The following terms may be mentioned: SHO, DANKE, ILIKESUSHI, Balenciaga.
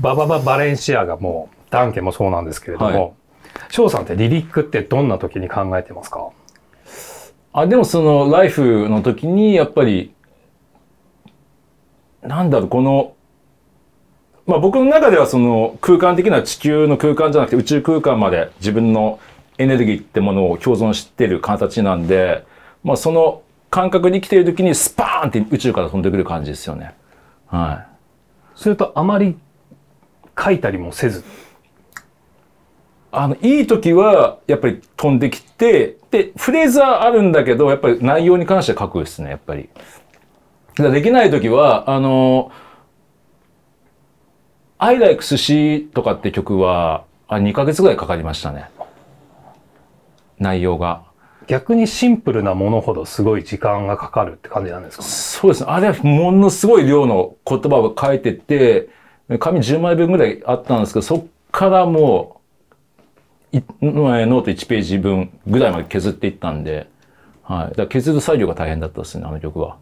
バレンシアガもダンケもそうなんですけれども、はい、SHOさんってリリックってどんな時に考えてますか？あ、でもその「LIFE」の時にやっぱりなんだろう、この、まあ、僕の中ではその空間的な地球の空間じゃなくて宇宙空間まで自分のエネルギーってものを共存してる形なんで、まあ、その感覚に生きている時にスパーンって宇宙から飛んでくる感じですよね。はい、それとあまり書いたりもせず、いい時はやっぱり飛んできて、でフレーズはあるんだけどやっぱり内容に関して書くですね、やっぱり。できない時は「I like sushi」とかって曲は2ヶ月ぐらいかかりましたね、内容が。逆にシンプルなものほどすごい時間がかかるって感じなんですかね。そうですね、あれはものすごい量の言葉を書いてて紙10枚分ぐらいあったんですけど、そっからもうノート1ページ分ぐらいまで削っていったんで、はい、だから削る作業が大変だったですね、あの曲は。